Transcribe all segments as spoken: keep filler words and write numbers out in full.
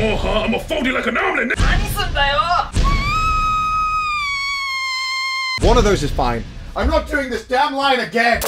more huh? I'ma fold you like an omelet. One of those is fine. I'm not doing this damn line again.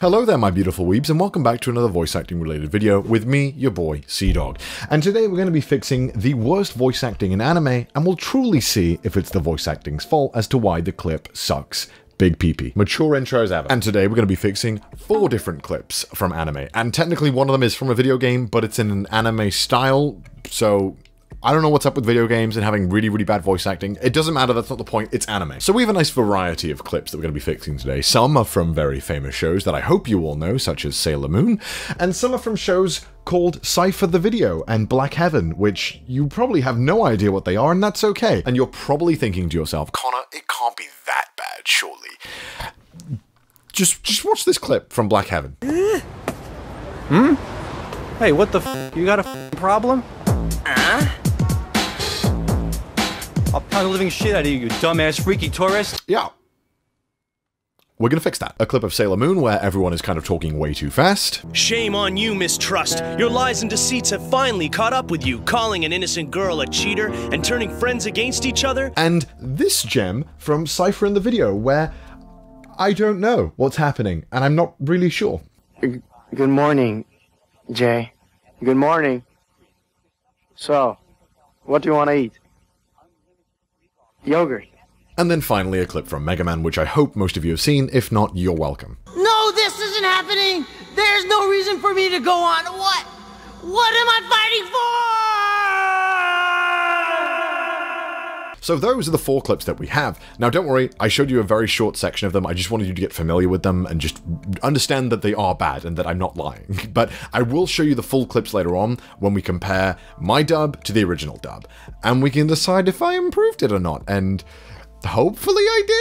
Hello there my beautiful weebs and welcome back to another voice acting related video with me, your boy, CDawg. And today we're going to be fixing the worst voice acting in anime and we'll truly see if it's the voice acting's fault as to why the clip sucks. Big pee-pee. Mature intros ever. And today we're going to be fixing four different clips from anime. And technically one of them is from a video game, but it's in an anime style, so I don't know what's up with video games and having really, really bad voice acting. It doesn't matter, that's not the point, it's anime. So we have a nice variety of clips that we're going to be fixing today. Some are from very famous shows that I hope you all know, such as Sailor Moon, and some are from shows called Cipher the Video and Black Heaven, which you probably have no idea what they are, and that's okay. And you're probably thinking to yourself, Connor, it can't be that bad, surely. Just, just watch this clip from Black Heaven. Hmm? Hey, what the f? You got a f problem? Uh? I'll pound the living shit out of you, you dumbass freaky tourist. Yeah. We're gonna fix that. A clip of Sailor Moon where everyone is kind of talking way too fast. Shame on you, mistrust. Your lies and deceits have finally caught up with you, calling an innocent girl a cheater and turning friends against each other. And this gem from Cipher in the Video where I don't know what's happening and I'm not really sure. Good morning, Jay. Good morning. So, what do you want to eat? Yogurt. And then finally a clip from Mega Man, which I hope most of you have seen. If not, you're welcome. No, this isn't happening! There's no reason for me to go on. What? What am I fighting for? So those are the four clips that we have. Now don't worry, I showed you a very short section of them. I just wanted you to get familiar with them and just understand that they are bad and that I'm not lying. But I will show you the full clips later on when we compare my dub to the original dub. And we can decide if I improved it or not. And hopefully I did.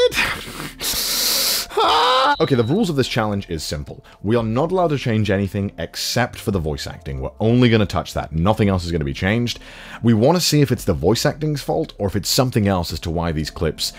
Okay, the rules of this challenge is simple. We are not allowed to change anything except for the voice acting. We're only going to touch that. Nothing else is going to be changed. We want to see if it's the voice acting's fault or if it's something else as to why these clips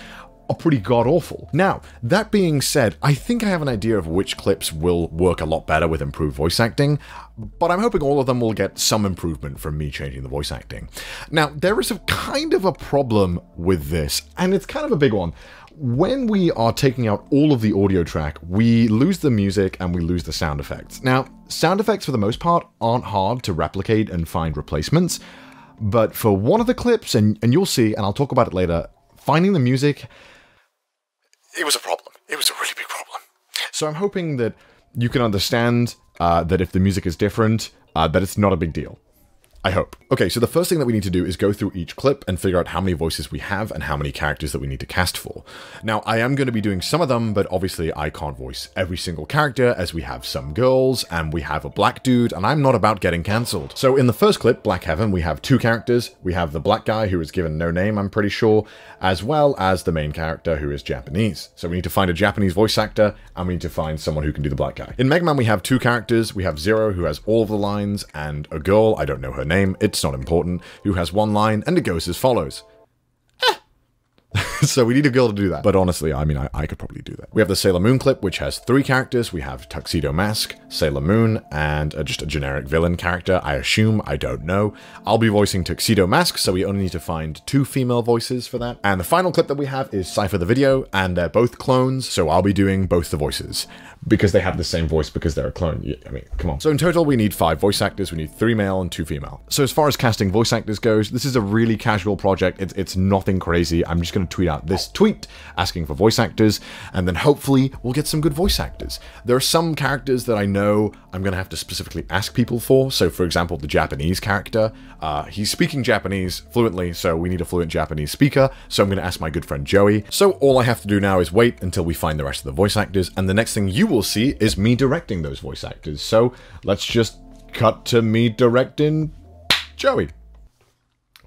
are pretty god-awful. Now, that being said, I think I have an idea of which clips will work a lot better with improved voice acting, but I'm hoping all of them will get some improvement from me changing the voice acting. Now, there is a kind of a problem with this, and it's kind of a big one. When we are taking out all of the audio track, we lose the music and we lose the sound effects. Now, sound effects for the most part aren't hard to replicate and find replacements, but for one of the clips, and, and you'll see, and I'll talk about it later, finding the music, it was a problem. It was a really big problem. So I'm hoping that you can understand uh, that if the music is different, uh, that it's not a big deal. I hope. Okay, so the first thing that we need to do is go through each clip and figure out how many voices we have and how many characters that we need to cast for. Now, I am going to be doing some of them, but obviously I can't voice every single character as we have some girls and we have a black dude and I'm not about getting cancelled. So in the first clip, Black Heaven, we have two characters. We have the black guy who is given no name, I'm pretty sure, as well as the main character who is Japanese. So we need to find a Japanese voice actor and we need to find someone who can do the black guy. In Mega Man, we have two characters. We have Zero, who has all of the lines, and a girl, I don't know her name. Name, it's not important, who has one line, and it goes as follows. So we need a girl to do that. But honestly, I mean, I, I could probably do that. We have the Sailor Moon clip, which has three characters. We have Tuxedo Mask, Sailor Moon, and uh, just a generic villain character, I assume, I don't know. I'll be voicing Tuxedo Mask, so we only need to find two female voices for that. And the final clip that we have is Cipher the Video, and they're both clones, so I'll be doing both the voices, because they have the same voice, because they're a clone. I mean, come on. So in total, we need five voice actors. We need three male and two female. So as far as casting voice actors goes, this is a really casual project. It's, it's nothing crazy. I'm just going to tweet out this tweet asking for voice actors, and then hopefully we'll get some good voice actors. There are some characters that I know I'm going to have to specifically ask people for. So for example, the Japanese character, uh, he's speaking Japanese fluently, so we need a fluent Japanese speaker. So I'm going to ask my good friend Joey. So all I have to do now is wait until we find the rest of the voice actors, and the next thing you will see is me directing those voice actors. So let's just cut to me directing Joey.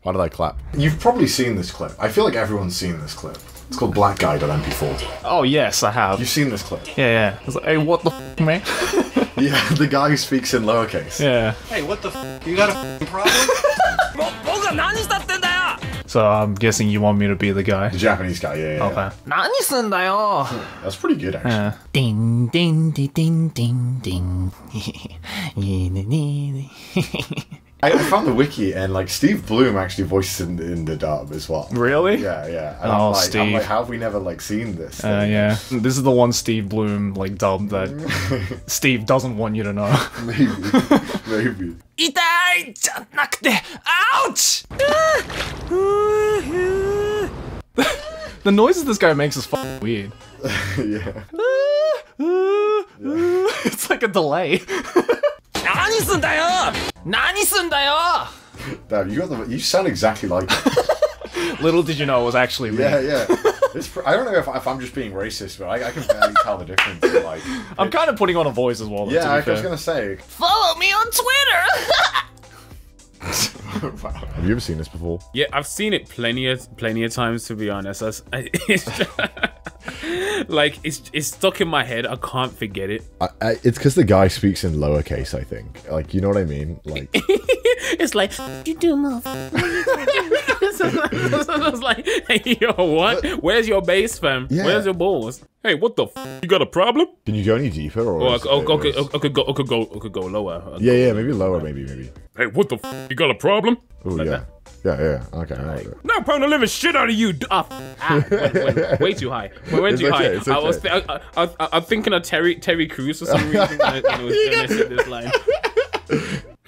Why did I clap? You've probably seen this clip. I feel like everyone's seen this clip. It's called Black Guy.M P four. Oh yes, I have. You've seen this clip? Yeah, yeah. I was like, hey, what the f, man? Yeah, the guy who speaks in lowercase. Yeah. Hey, what the f? You got a f problem? So I'm guessing you want me to be the guy? The Japanese guy, yeah, yeah. Okay. Yeah. That's pretty good, actually. Yeah. Ding, ding, ding, ding, ding, ding. I found the wiki, and like Steve Bloom actually voiced in, in the dub as well. Really? Yeah, yeah. And oh, I'm like, Steve. I'm like, how have we never like seen this? Uh, yeah. This is the one Steve Bloom like dub that Steve doesn't want you to know. Maybe. Maybe. Itai! Janakute! Ouch! The noises this guy makes is fucking weird. Yeah. It's like a delay. Damn, you, got the, you sound exactly like that. Little did you know it was actually me. Yeah, yeah. It's, I don't know if, if I'm just being racist, but I, I can barely tell the difference. Like, I'm kind of putting on a voice as well. Though, yeah, to be I fair. was going to say. Follow me on Twitter! Wow. Have you ever seen this before? Yeah, I've seen it plenty of, plenty of times, to be honest. I, it's just, like, it's, it's stuck in my head. I can't forget it. I, I, it's because the guy speaks in lowercase, I think. Like, you know what I mean? Like, it's like, you do move. I was like, hey, yo, what? But, where's your base, fam? Yeah. Where's your balls? Hey, what the f? You got a problem? Can you go any deeper? Or oh, I, I, I, could, I, could go, I could go I could go lower. Could yeah, go yeah, maybe lower, maybe, maybe. Hey, what the f? You got a problem? Oh, like yeah. That. Yeah, yeah, okay. Like, right. No, I'm probably gonna live the shit out of you. Ah, ah, wait, wait, way too high. Way, way too okay, high. Okay. I was th I, I, I, I'm thinking of Terry Terry Crews for some reason. And it was, and I said this line.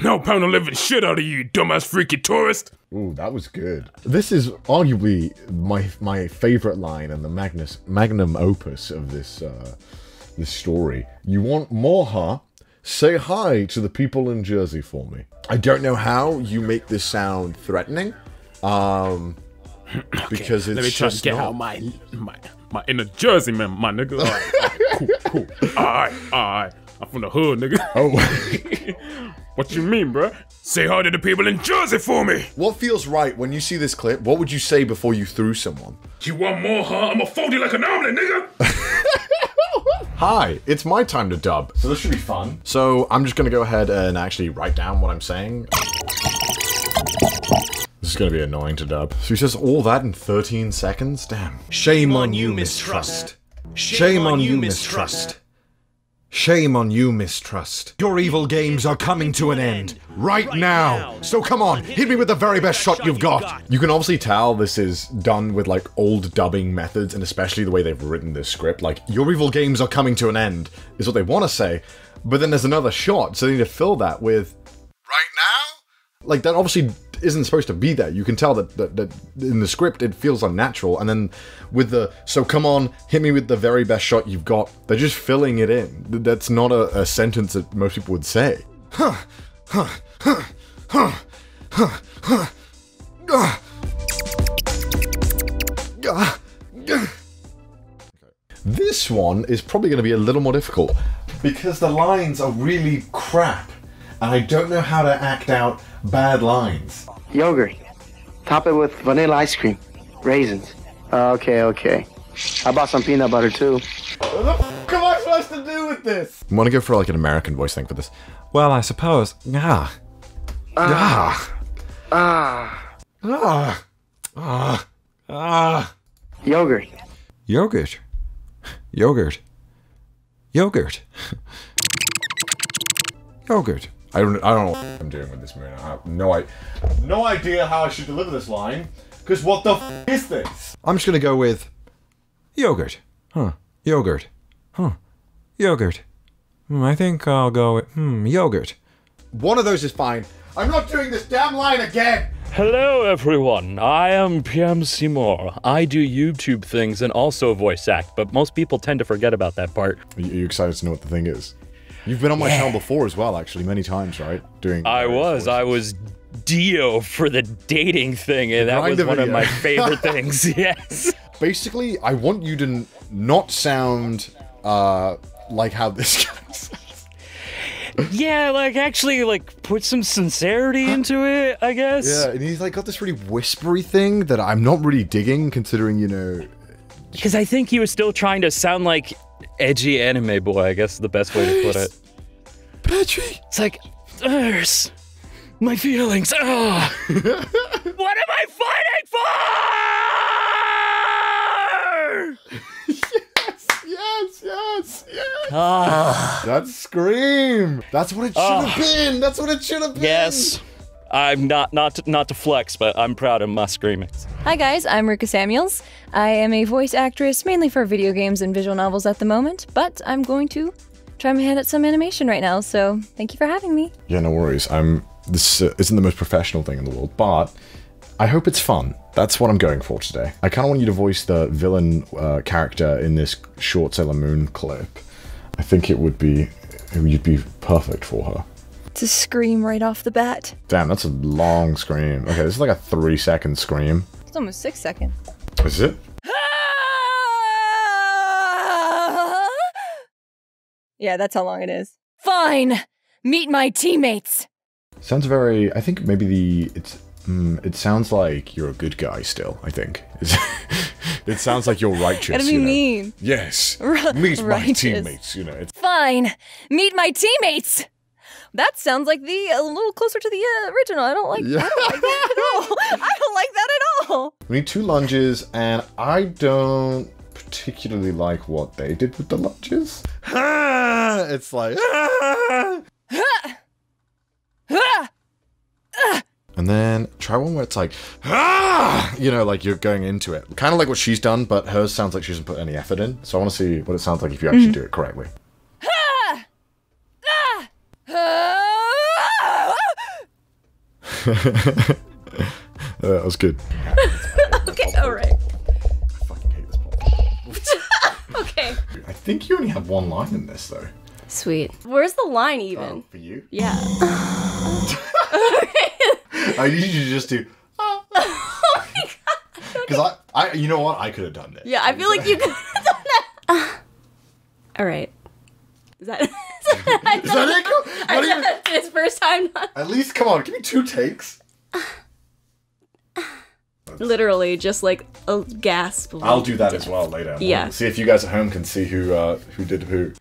No, I'm probably gonna live the shit out of you, dumbass freaky tourist. Ooh, that was good. This is arguably my my favorite line and the Magnus magnum opus of this uh, this story. You want more, huh? Say hi to the people in Jersey for me. I don't know how you make this sound threatening, um, okay, because it's let me try just to get not... out my my my inner Jersey man, my nigga. All right, all right, cool, cool. All right, all right. I'm from the hood, nigga. Oh. What you mean, bro? Say hi to the people in Jersey for me. What feels right when you see this clip? What would you say before you threw someone? You want more, huh? I'ma fold you like an omelet, nigga. Hi, it's my time to dub. So this should be fun. So I'm just gonna go ahead and actually write down what I'm saying. This is gonna be annoying to dub. So he says all that in thirteen seconds? Damn. Shame on you, mistrust. Shame on you, mistrust. Shame on you, mistrust. Your evil games are coming to an end. Right now! So come on, hit me with the very best shot you've got! You can obviously tell this is done with like old dubbing methods, and especially the way they've written this script. Like, your evil games are coming to an end, is what they want to say. But then there's another shot, so they need to fill that with... Right now? Like, that obviously isn't supposed to be there. You can tell that, that, that in the script it feels unnatural, and then with the so come on, hit me with the very best shot you've got, they're just filling it in. That's not a, a sentence that most people would say. Huh, huh, huh, huh, huh, huh, huh. This one is probably going to be a little more difficult because the lines are really crap and I don't know how to act out bad lines. Yogurt. Top it with vanilla ice cream. Raisins. Okay, okay. I bought some peanut butter too. What the f am I supposed to do with this? I want to go for like an American voice thing for this. Well, I suppose. Ah. Ah. Ah. Ah. Ah. Ah. Yogurt. Yogurt. Yogurt. Yogurt. Yogurt. I don't, I don't know what I'm doing with this, man. I have no, I, no idea how I should deliver this line, because what the f is this? I'm just going to go with yogurt. Huh. Yogurt. Huh. Yogurt. Hmm, I think I'll go with, hmm, yogurt. One of those is fine. I'm not doing this damn line again! Hello, everyone. I am P M Seymour. I do YouTube things and also voice act, but most people tend to forget about that part. Are you excited to know what the thing is? You've been on my yeah. channel before as well, actually, many times, right? Doing. I was, voices. I was Dio for the dating thing, and that was one of my favorite things. Yes. Basically, I want you to not sound uh, like how this guy sounds. Yeah, like actually, like put some sincerity into it, I guess. Yeah, and he's like got this really whispery thing that I'm not really digging, considering you know. Because I think he was still trying to sound like. Edgy anime boy, I guess is the best way to put it. Patrick! It's like, there's my feelings. Oh. What am I fighting for? Yes, yes, yes, yes. Ah. That scream. That's what it should have ah. been. That's what it should have been. Yes. I'm not not to, not to flex, but I'm proud of my screamings. Hi guys, I'm Ruka Samuels. I am a voice actress mainly for video games and visual novels at the moment, but I'm going to try my hand at some animation right now. So thank you for having me. Yeah, no worries. I'm. This uh, isn't the most professional thing in the world, but I hope it's fun. That's what I'm going for today. I kind of want you to voice the villain uh, character in this short Sailor Moon clip. I think it would be, you'd be perfect for her. It's a scream right off the bat. Damn, that's a long scream. Okay, this is like a three second scream. It's almost six seconds. Is it? Yeah, that's how long it is. Fine, meet my teammates. Sounds very, I think maybe the, it's, Mm, it sounds like you're a good guy still, I think. It sounds like you're righteous. What do you mean? Yes. R meet righteous. my teammates, you know. It's Fine. Meet my teammates. That sounds like the a little closer to the uh, original. I don't like, yeah. I don't like that at all. I don't like that at all. We need two lunges, and I don't particularly like what they did with the lunges. It's like and then try one where it's like, ah, you know, like you're going into it. Kind of like what she's done, but hers sounds like she doesn't put any effort in. So I want to see what it sounds like if you actually mm. do it correctly. uh, that was good. Okay, all right. I fucking hate this podcast. Okay. I think you only have one line in this, though. Sweet. Where's the line even? Oh, for you? Yeah. I need you to just do. Oh, oh my god! Because I, I, you know what? I could have done this. Yeah, I feel like you could have done that. Uh, all right. Is that? Is that, is that it? I did that for his first time. At least, come on, give me two takes. Uh, uh, Literally, just like a gasp. I'll do that as well later. Yeah. I'll see if you guys at home can see who uh, who did who.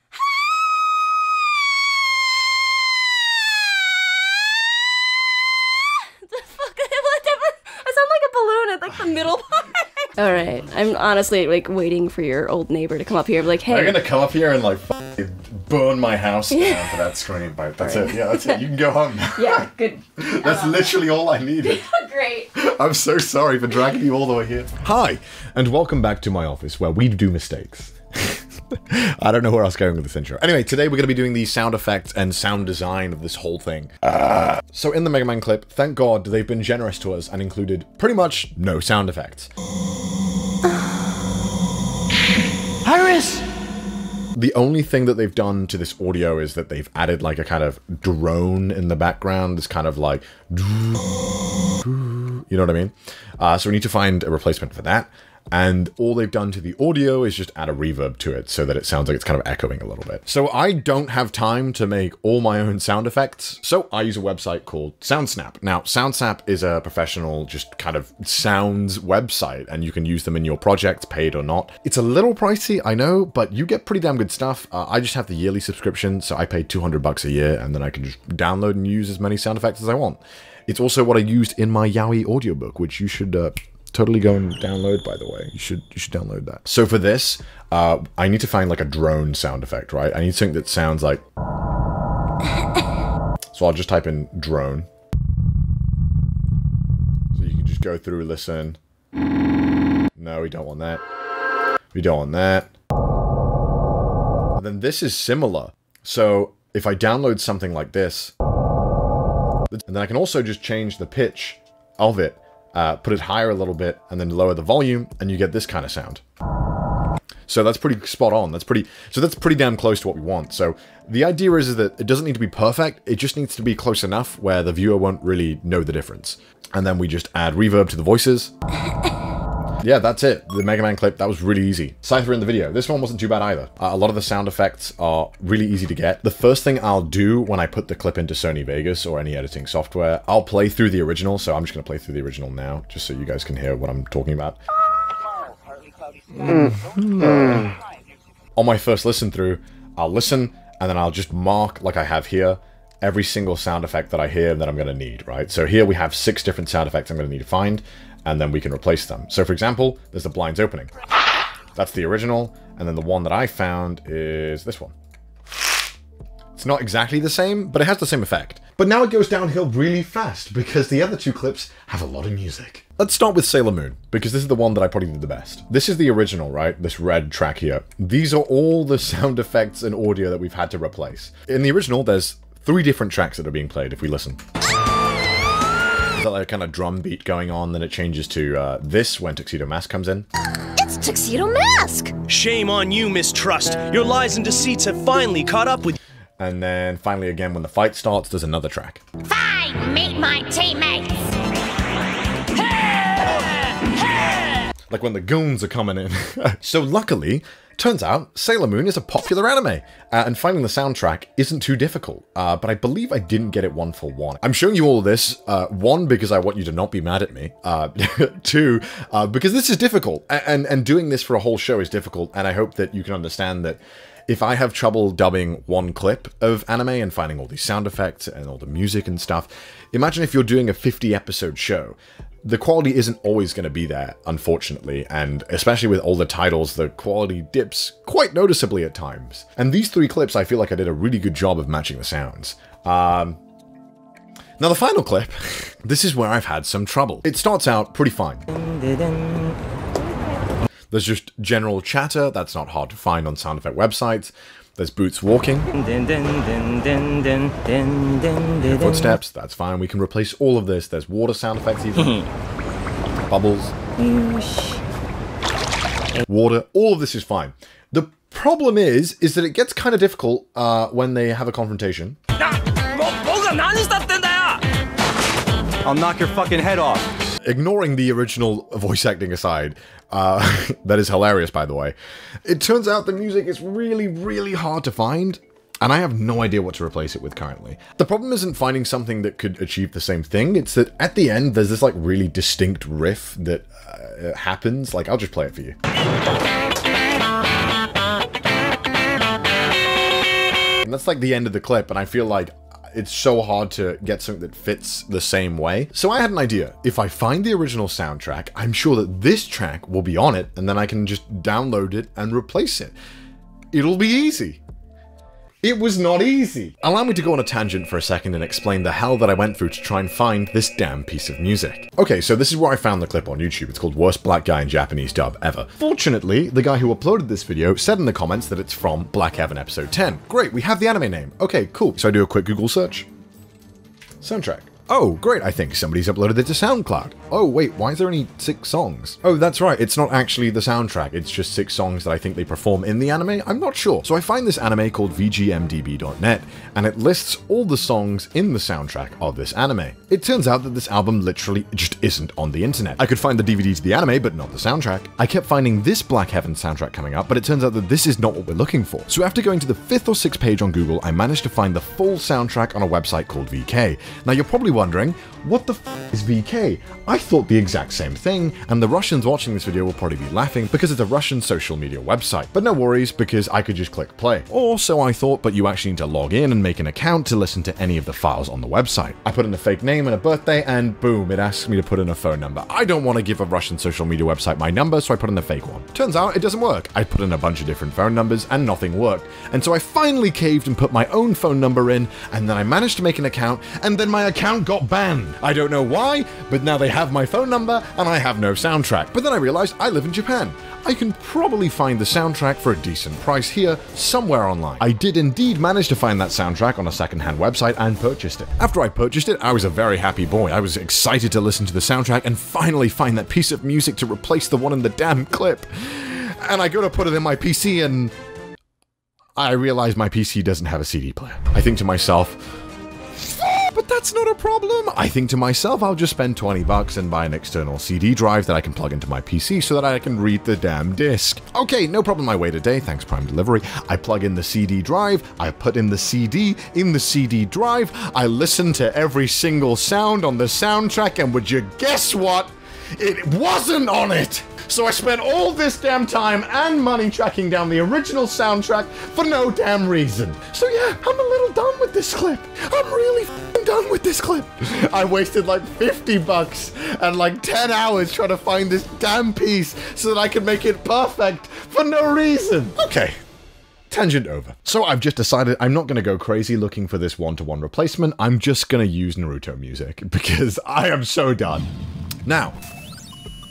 All right, I'm honestly like waiting for your old neighbor to come up here and be like, hey. They're gonna come up here and like f burn my house down yeah. for that scream bite. That's right. it, yeah, that's it. You can go home. Yeah, good. That's um, literally all I needed. Great. I'm so sorry for dragging you all the way here. Hi, and welcome back to my office where we do mistakes. I don't know where else going with this intro. Anyway, today we're going to be doing the sound effects and sound design of this whole thing. Uh, so in the Mega Man clip, thank God they've been generous to us and included pretty much no sound effects. Iris! The only thing that they've done to this audio is that they've added like a kind of drone in the background, this kind of like, you know what I mean? Uh, so we need to find a replacement for that. And all they've done to the audio is just add a reverb to it so that it sounds like it's kind of echoing a little bit. So I don't have time to make all my own sound effects, so I use a website called SoundSnap. Now, SoundSnap is a professional just kind of sounds website, and you can use them in your projects, paid or not. It's a little pricey, I know, but you get pretty damn good stuff. Uh, I just have the yearly subscription, so I pay two hundred bucks a year, and then I can just download and use as many sound effects as I want. It's also what I used in my Yaoi audiobook, which you should... Uh, Totally go and download, by the way. You should you should download that. So for this, uh, I need to find like a drone sound effect, right? I need something that sounds like... So I'll just type in drone. So you can just go through, listen. No, we don't want that. We don't want that. And then this is similar. So if I download something like this, and then I can also just change the pitch of it. Uh, put it higher a little bit, and then lower the volume, and you get this kind of sound. So that's pretty spot on. That's pretty. So that's pretty damn close to what we want. So the idea is, is that it doesn't need to be perfect. It just needs to be close enough where the viewer won't really know the difference. And then we just add reverb to the voices. Yeah, that's it. The Mega Man clip, that was really easy. Cipher in the video. This one wasn't too bad either. Uh, a lot of the sound effects are really easy to get. The first thing I'll do when I put the clip into Sony Vegas or any editing software, I'll play through the original. So I'm just going to play through the original now, just so you guys can hear what I'm talking about. On my first listen through, I'll listen and then I'll just mark like I have here every single sound effect that I hear that I'm going to need, right? So here we have six different sound effects I'm going to need to find, and then we can replace them. So for example, there's the blinds opening. That's the original, and then the one that I found is this one. It's not exactly the same, but it has the same effect. But now it goes downhill really fast because the other two clips have a lot of music. Let's start with Sailor Moon, because this is the one that I probably did the best. This is the original, right? This red track here. These are all the sound effects and audio that we've had to replace. In the original, there's three different tracks that are being played if we listen. There's that like, kind of drum beat going on, then it changes to uh, this when Tuxedo Mask comes in. It's Tuxedo Mask! Shame on you, mistrust. Your lies and deceits have finally caught up with you. And then finally again, when the fight starts, there's another track. Fine, meet my teammates! Like when the goons are coming in. So luckily, turns out Sailor Moon is a popular anime, uh, and finding the soundtrack isn't too difficult, uh, but I believe I didn't get it one for one. I'm showing you all this, uh, one, because I want you to not be mad at me, uh, two, uh, because this is difficult, and, and doing this for a whole show is difficult, and I hope that you can understand that if I have trouble dubbing one clip of anime and finding all these sound effects and all the music and stuff, imagine if you're doing a fifty episode show. The quality isn't always going to be there, unfortunately, and especially with older titles, the quality dips quite noticeably at times. And these three clips, I feel like I did a really good job of matching the sounds. Um, now the final clip, this is where I've had some trouble. It starts out pretty fine. There's just general chatter, that's not hard to find on sound effect websites. There's boots walking. Footsteps, that's fine. We can replace all of this. There's water sound effects even. Bubbles. Water. All of this is fine. The problem is, is that it gets kind of difficult uh, when they have a confrontation. I'll knock your fucking head off. Ignoring the original voice acting aside, Uh, that is hilarious, by the way. It turns out the music is really, really hard to find, and I have no idea what to replace it with currently. The problem isn't finding something that could achieve the same thing, it's that at the end there's this like really distinct riff that uh, happens. Like, I'll just play it for you. And that's like the end of the clip, and I feel like it's so hard to get something that fits the same way. So I had an idea. If I find the original soundtrack, I'm sure that this track will be on it, and then I can just download it and replace it. It'll be easy. It was not easy. Allow me to go on a tangent for a second and explain the hell that I went through to try and find this damn piece of music. Okay, so this is where I found the clip on YouTube. It's called Worst Black Guy in Japanese Dub Ever. Fortunately, the guy who uploaded this video said in the comments that it's from Black Heaven episode ten. Great, we have the anime name. Okay, cool. So I do a quick Google search. Soundtrack. Oh, great, I think somebody's uploaded it to SoundCloud. Oh, wait, why is there only six songs? Oh, that's right, it's not actually the soundtrack, it's just six songs that I think they perform in the anime, I'm not sure. So I find this anime called V G M D B dot net, and it lists all the songs in the soundtrack of this anime. It turns out that this album literally just isn't on the internet. I could find the D V D to the anime, but not the soundtrack. I kept finding this Black Heaven soundtrack coming up, but it turns out that this is not what we're looking for. So after going to the fifth or sixth page on Google, I managed to find the full soundtrack on a website called V K. Now you're probably wondering, what the f is V K? I thought the exact same thing, and the Russians watching this video will probably be laughing because it's a Russian social media website. But no worries, because I could just click play. Or so I thought, but you actually need to log in and make an account to listen to any of the files on the website. I put in a fake name and a birthday, and boom, it asks me to put in a phone number. I don't want to give a Russian social media website my number, so I put in a fake one. Turns out it doesn't work. I put in a bunch of different phone numbers and nothing worked. And so I finally caved and put my own phone number in, and then I managed to make an account, and then my account got banned. I don't know why, but now they have my phone number and I have no soundtrack. But then I realized I live in Japan. I can probably find the soundtrack for a decent price here, somewhere online. I did indeed manage to find that soundtrack on a secondhand website and purchased it. After I purchased it, I was a very happy boy. I was excited to listen to the soundtrack and finally find that piece of music to replace the one in the damn clip. And I go to put it in my P C and I realize my P C doesn't have a C D player. I think to myself, but that's not a problem. I think to myself, I'll just spend twenty bucks and buy an external C D drive that I can plug into my P C so that I can read the damn disc. Okay, no problem, I wait a day, thanks Prime Delivery. I plug in the C D drive, I put in the C D in the C D drive, I listen to every single sound on the soundtrack, and would you guess what? It wasn't on it! So I spent all this damn time and money tracking down the original soundtrack for no damn reason. So yeah, I'm a little done with this clip. I'm really f***ing done with this clip. I wasted like fifty bucks and like ten hours trying to find this damn piece so that I could make it perfect for no reason. Okay. tangent over. So I've just decided I'm not going to go crazy looking for this one-to-one replacement. I'm just going to use Naruto music because I am so done. Now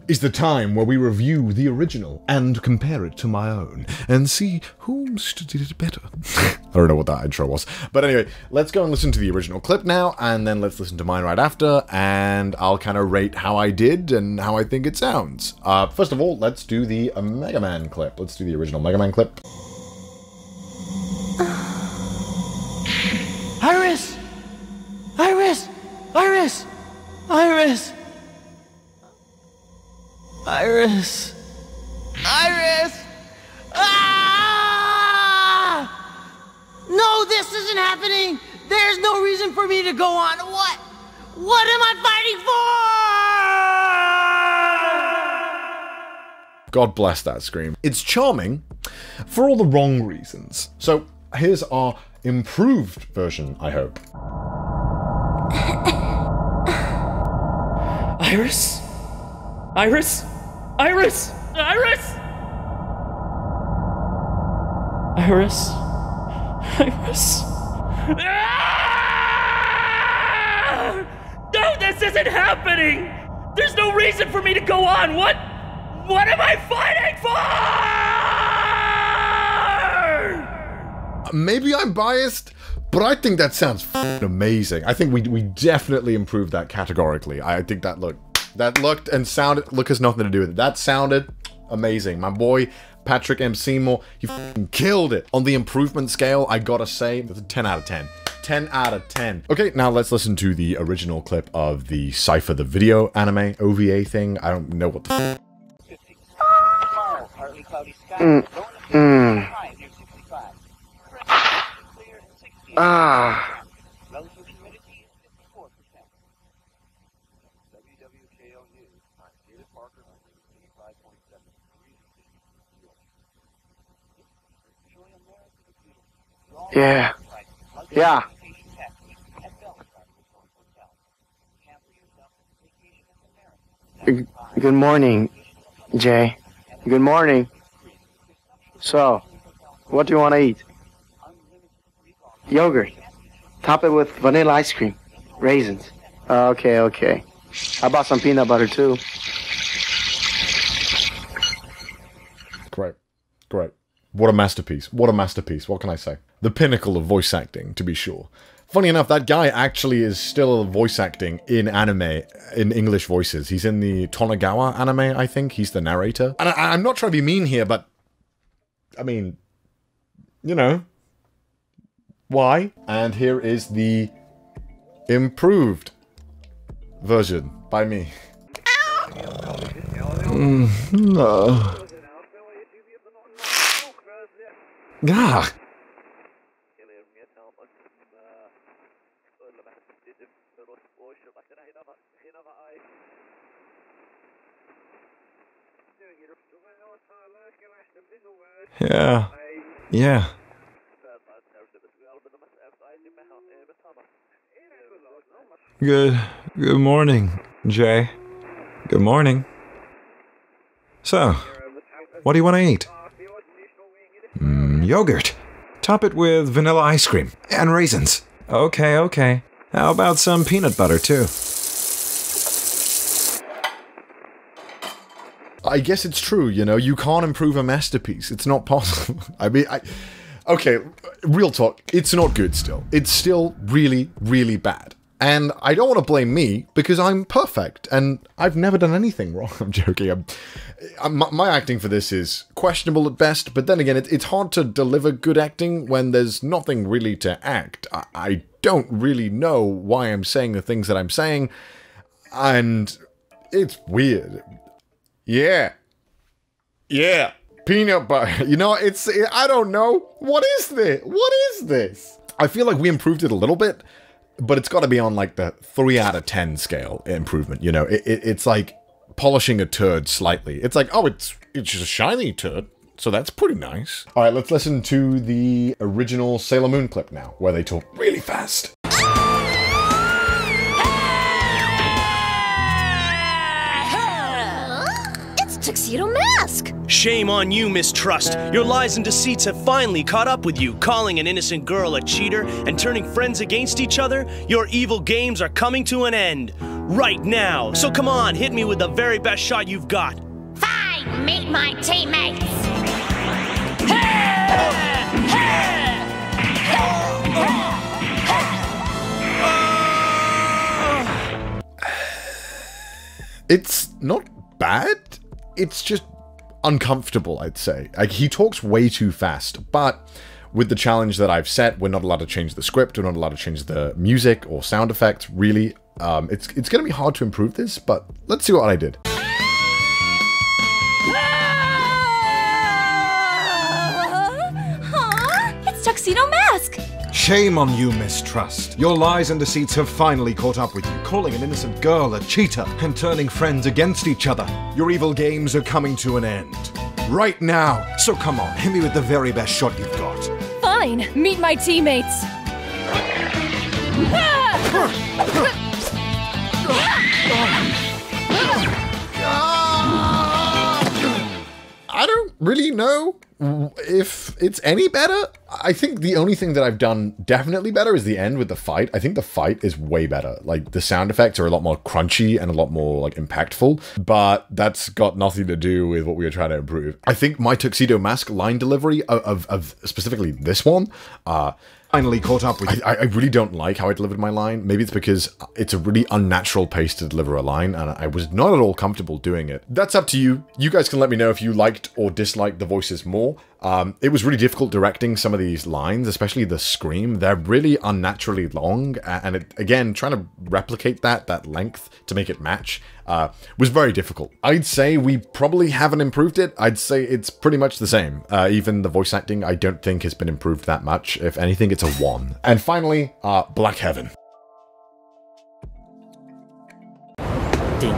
is the time where we review the original and compare it to my own and see whom's did it better. I don't know what that intro was. But anyway, let's go and listen to the original clip now, and then let's listen to mine right after, and I'll kind of rate how I did and how I think it sounds. Uh, first of all, let's do the uh, Mega Man clip. Let's do the original Mega Man clip. Iris! Iris! Iris! Iris! Iris! Iris! Ah! No, this isn't happening! There's no reason for me to go on. What? What am I fighting for? God bless that scream. It's charming for all the wrong reasons. So here's our improved version, I hope. Iris? Iris? Iris! Iris! Iris! Iris! Ah! No, this isn't happening! There's no reason for me to go on! What? What am I fighting for? Maybe I'm biased, but I think that sounds f***ing amazing. I think we, we definitely improved that categorically. I think that looked... That looked and sounded, look has nothing to do with it. That sounded amazing. My boy, Patrick M. Seymour, you f***ing killed it. On the improvement scale, I gotta say, that's a ten out of ten. ten out of ten. Okay, now let's listen to the original clip of the Cipher the Video anime O V A thing. I don't know what the f***. Mm. Mm. Ah. Yeah. Yeah. Good morning, Jay. Good morning. So, what do you want to eat? Yogurt. Top it with vanilla ice cream. Raisins. Okay, okay. I bought some peanut butter too. Great. Great. What a masterpiece. What a masterpiece. What can I say? The pinnacle of voice acting, to be sure. Funny enough, that guy actually is still voice acting in anime, in English voices. He's in the Tonegawa anime, I think. He's the narrator. And I, I'm not trying to be mean here, but... I mean... You know. Why? And here is the... improved... version. By me. Mm, no. Ah. Yeah. Yeah. Good. Good morning, Jay. Good morning. So, what do you want to eat? Mm, yogurt. Top it with vanilla ice cream and raisins. Okay, okay. How about some peanut butter, too? I guess it's true, you know, you can't improve a masterpiece. It's not possible. I mean, I... Okay, real talk. It's not good still. It's still really, really bad. And I don't want to blame me, because I'm perfect, and I've never done anything wrong. I'm joking. I'm, I'm, my acting for this is questionable at best, but then again, it, it's hard to deliver good acting when there's nothing really to act. I, I don't really know why I'm saying the things that I'm saying, and it's weird. Yeah. Yeah. Peanut butter. You know, it's... It, I don't know. What is this? What is this? I feel like we improved it a little bit, but it's got to be on, like, the three out of ten scale improvement, you know? It, it, it's like polishing a turd slightly. It's like, oh, it's it's just a shiny turd, so that's pretty nice. All right, let's listen to the original Sailor Moon clip now, where they talk really fast. It's Tuxedo Mask! Shame on you, mistrust. Your lies and deceits have finally caught up with you. Calling an innocent girl a cheater and turning friends against each other, your evil games are coming to an end. Right now. So come on, hit me with the very best shot you've got. Fine, meet my teammates. It's not bad. It's just uncomfortable, I'd say. Like, he talks way too fast, but with the challenge that I've set, we're not allowed to change the script, we're not allowed to change the music or sound effects, really. Um, it's it's going to be hard to improve this, but let's see what I did. Huh? It's Tuxedo Mask! Shame on you, mistrust. Your lies and deceits have finally caught up with you, calling an innocent girl a cheater and turning friends against each other. Your evil games are coming to an end. Right now! So come on, hit me with the very best shot you've got. Fine, meet my teammates. I don't really know if it's any better. I think the only thing that I've done definitely better is the end with the fight. I think the fight is way better. Like, the sound effects are a lot more crunchy and a lot more, like, impactful, but that's got nothing to do with what we were trying to improve. I think my Tuxedo Mask line delivery of, of, of specifically this one, uh, finally caught up with you. I, I really don't like how I delivered my line. Maybe it's because it's a really unnatural pace to deliver a line, and I was not at all comfortable doing it. That's up to you. You guys can let me know if you liked or disliked the voices more. Um, it was really difficult directing some of these lines, especially the scream. They're really unnaturally long, and it, again, trying to replicate that, that length to make it match uh, was very difficult. I'd say we probably haven't improved it. I'd say it's pretty much the same. Uh, even the voice acting, I don't think has been improved that much. If anything, it's a one. And finally, uh, Black Heaven. Ding.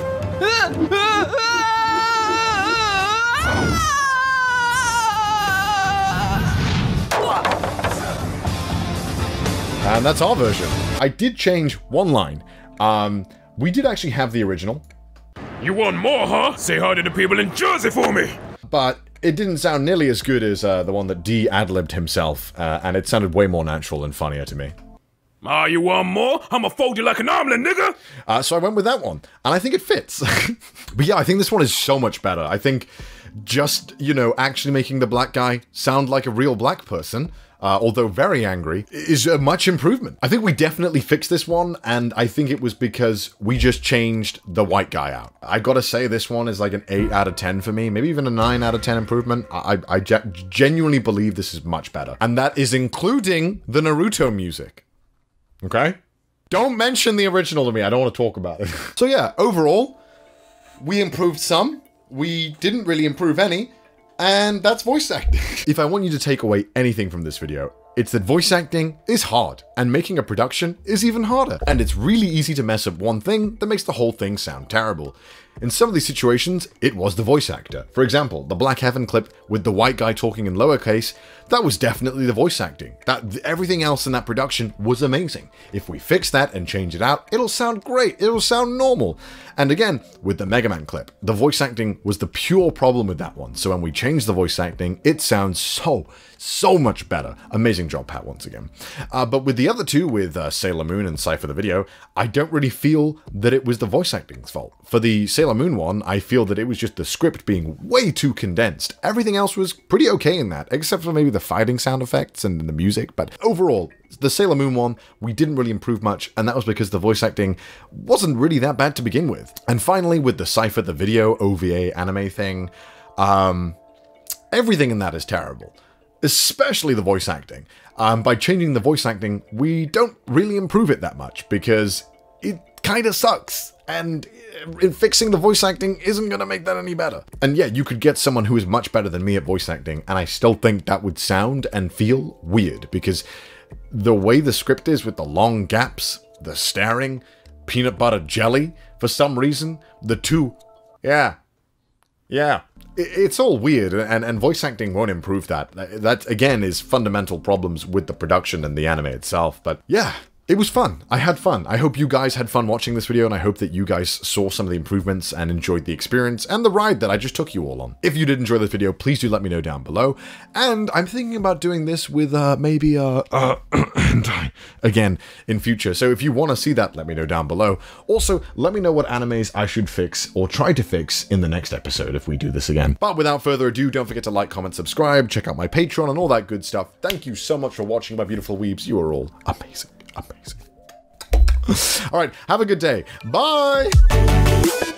And that's our version. I did change one line. Um, we did actually have the original. You want more, huh? Say hi to the people in Jersey for me! But it didn't sound nearly as good as uh, the one that D ad-libbed himself, uh, and it sounded way more natural and funnier to me. Ah, uh, you want more? I'ma fold you like an omelet, nigga! Uh, so I went with that one, and I think it fits. But yeah, I think this one is so much better. I think just, you know, actually making the black guy sound like a real black person, uh, although very angry, is a much improvement. I think we definitely fixed this one, and I think it was because we just changed the white guy out. I gotta say, this one is like an eight out of ten for me, maybe even a nine out of ten improvement. I, I, I genuinely believe this is much better. And that is including the Naruto music. Okay? Don't mention the original to me, I don't want to talk about it. So yeah, overall, we improved some, we didn't really improve any, and that's voice acting. If I want you to take away anything from this video, it's that voice acting is hard, and making a production is even harder. And it's really easy to mess up one thing that makes the whole thing sound terrible. In some of these situations, it was the voice actor. For example, the Black Heaven clip with the white guy talking in lowercase, that was definitely the voice acting. That everything else in that production was amazing. If we fix that and change it out, it'll sound great, it'll sound normal. And again, with the Mega Man clip, the voice acting was the pure problem with that one. So when we changed the voice acting, it sounds so, so much better. Amazing job, Pat, once again. Uh, but with the other two, with uh, Sailor Moon and Cipher the Video, I don't really feel that it was the voice acting's fault. For the Sailor Sailor Moon one, I feel that it was just the script being way too condensed. Everything else was pretty okay in that, except for maybe the fighting sound effects and the music, but overall, the Sailor Moon one, we didn't really improve much, and that was because the voice acting wasn't really that bad to begin with. And finally, with the Cipher the Video O V A anime thing, um, everything in that is terrible, especially the voice acting. Um, by changing the voice acting, we don't really improve it that much, because it kinda sucks. And fixing the voice acting isn't going to make that any better. And yeah, you could get someone who is much better than me at voice acting, and I still think that would sound and feel weird, because the way the script is with the long gaps, the staring, peanut butter jelly, for some reason, the two, yeah, yeah, it's all weird, and, and voice acting won't improve that. That, again, is fundamental problems with the production and the anime itself, but yeah. It was fun. I had fun. I hope you guys had fun watching this video, and I hope that you guys saw some of the improvements and enjoyed the experience and the ride that I just took you all on. If you did enjoy this video, please do let me know down below. And I'm thinking about doing this with uh, maybe uh, uh, again in future. So if you want to see that, let me know down below. Also, let me know what animes I should fix or try to fix in the next episode if we do this again. But without further ado, don't forget to like, comment, subscribe, check out my Patreon and all that good stuff. Thank you so much for watching, my beautiful weebs. You are all amazing. Amazing. All right, have a good day. Bye.